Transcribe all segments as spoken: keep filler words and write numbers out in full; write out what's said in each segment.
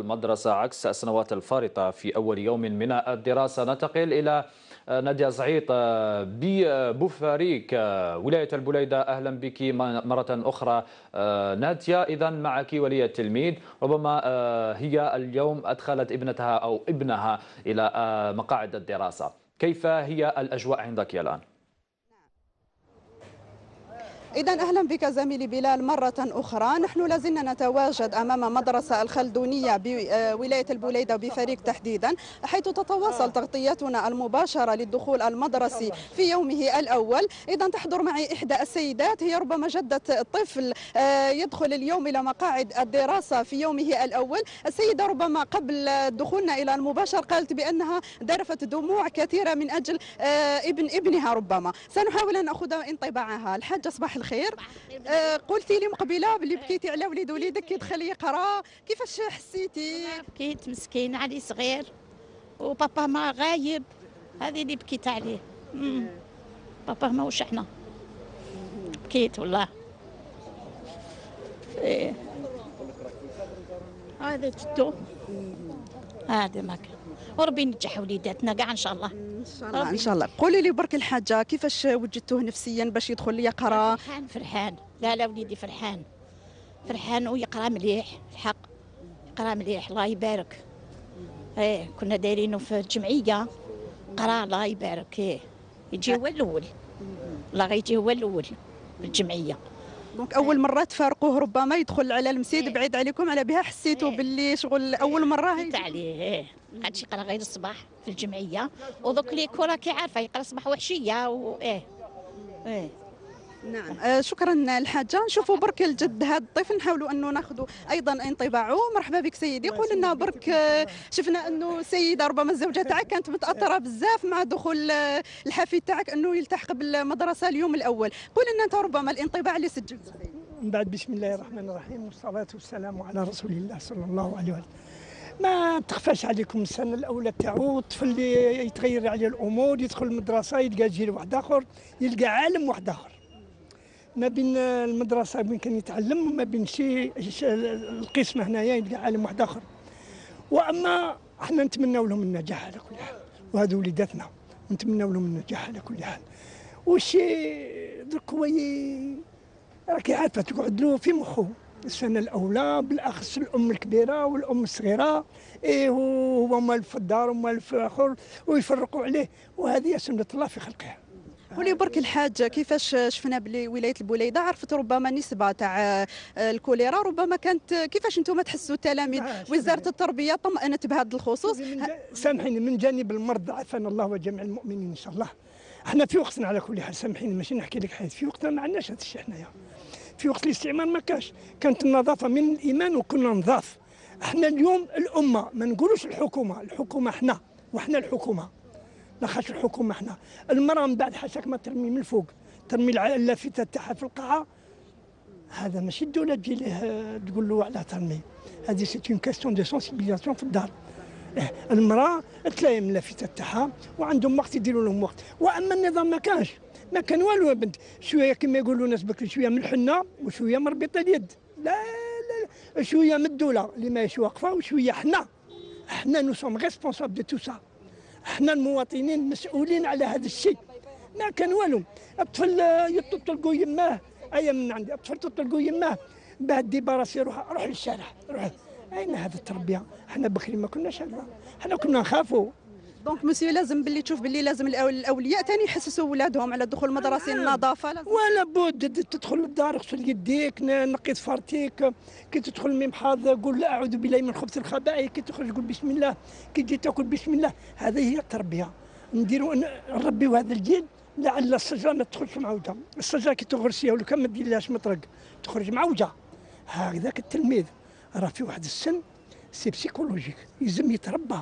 المدرسة عكس السنوات الفارطة. في أول يوم من الدراسة ننتقل إلى نادية زعيط بوفاريك ولاية البليدة. أهلا بك مرة أخرى نادية. إذا معك ولي التلميذ، ربما هي اليوم أدخلت ابنتها أو ابنها إلى مقاعد الدراسة، كيف هي الأجواء عندك الآن؟ إذا أهلا بك زميلي بلال مرة أخرى. نحن لازلنا نتواجد أمام مدرسة الخلدونيه بولاية البليدة بفريق تحديدا، حيث تتواصل تغطيتنا المباشرة للدخول المدرسي في يومه الأول. إذا تحضر معي إحدى السيدات، هي ربما جدة طفل يدخل اليوم إلى مقاعد الدراسة في يومه الأول. السيدة ربما قبل دخولنا إلى المباشر قالت بأنها ذرفت دموع كثيرة من أجل ابن ابنها، ربما سنحاول أن نأخذ انطباعها. الحاج صباح خير، قلتي لي مقبله باللي بكيتي على وليد وليدك يدخل يقرا، كيفاش حسيتي؟ بكيت مسكين علي صغير وبابا ما غايب، هذه اللي بكيت عليه. مم. بابا ما وش احنا بكيت والله. ايه هذا جدو، هذا ما كان. وربي ينجح وليداتنا كاع ان شاء الله. ان شاء الله ان شاء الله. قولي لي برك الحاجه، كيفاش وجدتوه نفسيا باش يدخل لي يقرا؟ فرحان فرحان، لا لا وليدي فرحان فرحان ويقرا مليح، الحق يقرا مليح الله يبارك. ايه كنا دايرينه في الجمعيه قرا الله يبارك. ايه يجي هو الاول، الله غيجي هو الاول في الجمعيه. دونك اول مره تفارقوه، ربما يدخل على المسيد بعيد عليكم، على بها حسيتوا باللي شغل اول مره هي عليه. ايه هادشي يقرا غير الصباح في الجمعيه، ودوك لي كره كي عارفه يقرا صباح وعشيه. وايه ايه نعم. آه شكرا الحاجه. نشوفوا برك الجد هذا الطفل، نحاولوا انه ناخذوا ايضا انطباعه. مرحبا بك سيدي، قول لنا برك. آه شفنا انه السيده ربما الزوجه تاعك كانت متاثره بزاف مع دخول آه الحفيد تاعك انه يلتحق بالمدرسه اليوم الاول، قول لنا انت ربما الانطباع اللي سجلته. من بعد بسم الله الرحمن الرحيم والصلاه والسلام على رسول الله صلى الله عليه وسلم. ما تخفاش عليكم السنه الاولى تاعو الطفل اللي يتغير عليه الامور، يدخل المدرسه يلقى جيل واحد اخر، يلقى عالم واحد اخر، ما بين المدرسه وين كان يتعلم وما بين شي القسم هنايا يلقى عالم واحد اخر. واما احنا نتمناو لهم النجاح على كل حال، وهذو وليداتنا نتمناو لهم النجاح على كل حال. وشي درك هو راكي عارفه تقعد له في مخه السنه الاولى، بالاخص الام الكبيره والام الصغيره. ايه هو مال في الدار ومال في اخر ويفرقوا عليه، وهذه هي سنه الله في خلقها. قولي برك الحاجه، كيفاش شفنا بلي ولايه البليده عرفت ربما نسبه تاع الكوليرا، ربما كانت كيفاش انتم تحسوا التلاميذ؟ وزاره التربيه طمأنت بهذا الخصوص. سامحيني من جانب المرضى، عافانا الله وجميع المؤمنين ان شاء الله. احنا في وقتنا على كل حال، سامحيني ماشي نحكي لك حيث في وقتنا ما عندناش هذا الشيء حنايا. في وقت الاستعمار ما كاش، كانت النظافه من الايمان وكنا نضاف. احنا اليوم الامه، ما نقولوش الحكومه، الحكومه احنا وحنا الحكومه. لاخاطش الحكومه حنا المراه من بعد حاشاك ما ترمي من الفوق، ترمي اللافته تاعها في القاعه. هذا ماشي الدوله تجي ليه تقول له علاه ترمي، هذه سي اون كاستيون دو سونسيبيليزاسيون في الدار. المراه تلايم اللافته تاعها وعندهم وقت يديروا لهم وقت. واما النظام ما كانش، ما كان والو يا بنت، شويه كما يقولوا الناس بكري، شويه من الحنه وشويه من ربيط اليد، لا لا شويه من الدوله اللي ماهيش واقفه وشويه حنا. حنا نو سوم ريسبونسابل دو تو سا، احنا المواطنين مسؤولين على هذا الشيء. ما كان والو، الطفل يطلقوا يماه، ايا من عندي الطفل تطلقوا يماه بعد دي براسي روح روح للشارع روح. اين هذه التربيه؟ احنا بكري ما كناش هكذا، احنا كنا نخافوا. دونك مسيو لازم باللي تشوف باللي لازم الاولياء ثاني يحسسوا ولادهم على الدخول المدرسي، النظافه لازم. ولا بود تدخل للدار اغسل يديك، نقي فارتيك، كي تدخل الممحاض قول اعوذ بالله من خبث الخبائث، كي تخرج قول بسم الله، كي تجي تاكل بسم الله. هذه هي التربيه، نديروا نربيوا هذا الجيل لعل الشجره ما تدخلش معوجه. الشجره كي تغرسيها ولا كان ما ديرلهاش مطرق تخرج معوجه. هكذاك التلميذ راه في واحد السن سي بسيكولوجيك يلزم يتربى.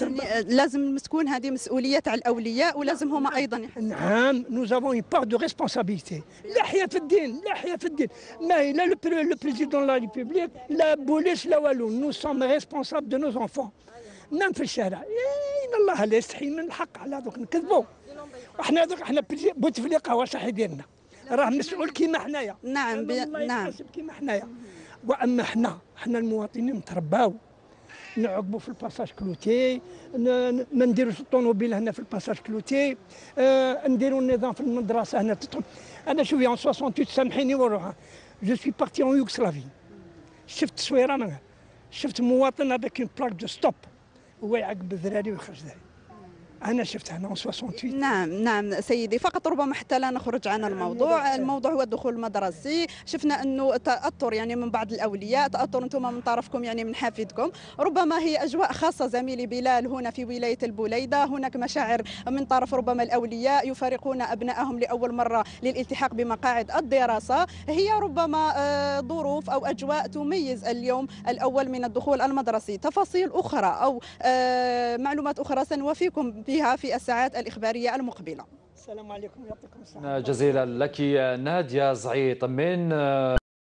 يعني لازم المسكون هذه مسؤوليه تاع الاولياء ولازم هما ايضا يحسنوا. نعم نو زافون اون بار دو ريسبونسابيلتي. لا حياه في الدين، لا حياه في الدين، ما هي لا لو بريزيدون لا ريبوبليك لا بوليس لا والو. نو سوم ريسبونسابل دو نو انفون. نام في الشارع ان الله لا يستحي من الحق، على هذوك نكذبوا. احنا هذوك احنا بوتفليقه واش راح يديرنا؟ راه مسؤول كيما حنايا. نعم نعم كيما حنايا. واما حنا حنا المواطنين نترباو نعقبوا في الباساج كلوتي، ما نديروش الطونوبيل هنا في الباساج كلوتي، آه نديروا النظام في المدرسه هنا تدخل. انا شوفي عن ثمانية وستين سامحيني وروحها، جو سوي بارتي اون يوغسلافي، شفت تصويره منها، شفت مواطن هذاك اون بلاك دو ستوب هو يعقب الذراري ويخرج ذراري. أنا شفتها هنا ثمانية وستين. نعم نعم سيدي، فقط ربما حتى لا نخرج عن الموضوع، الموضوع هو الدخول المدرسي، شفنا أنه تأثر يعني من بعض الأولياء، تأثر أنتم من طرفكم يعني من حافظكم، ربما هي أجواء خاصة زميلي بلال هنا في ولاية البليدة، هناك مشاعر من طرف ربما الأولياء يفارقون أبنائهم لأول مرة للالتحاق بمقاعد الدراسة، هي ربما ظروف أو أجواء تميز اليوم الأول من الدخول المدرسي، تفاصيل أخرى أو معلومات أخرى سنوافيكم في الساعات الإخبارية المقبلة. السلام عليكم، يعطيكم الصحة. جزيلا لك نادية زعيط من